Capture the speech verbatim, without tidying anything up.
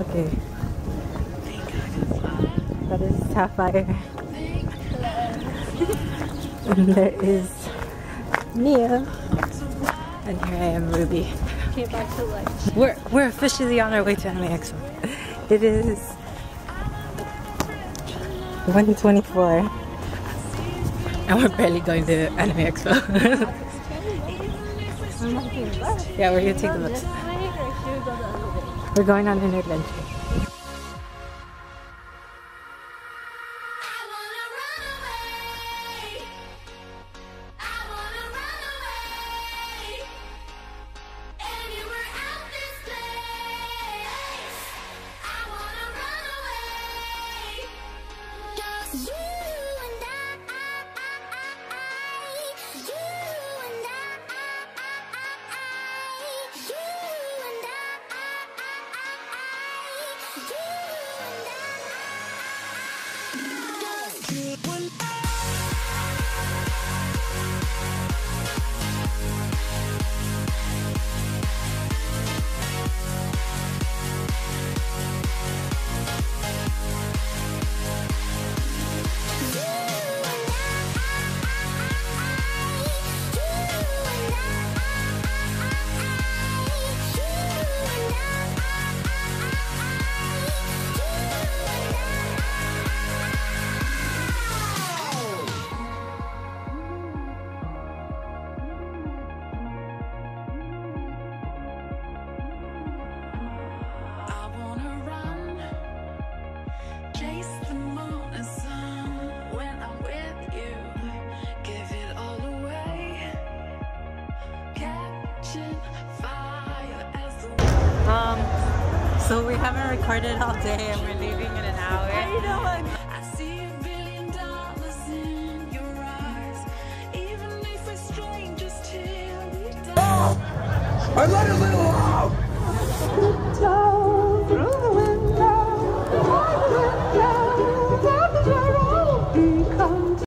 Okay. That is Sapphire. And there is Mia. And here I am, Ruby. Okay, back to life. We're, we're officially on our way to Anime Expo. It is one twenty-four. And we're barely going to Anime Expo. Yeah, we're going to take a look. We're going on an adventure. Um, so we haven't recorded all day and we're leaving in an hour. How are you doing? I see a billion dollars in your eyes, even if we're strangers till we die. I let a little out!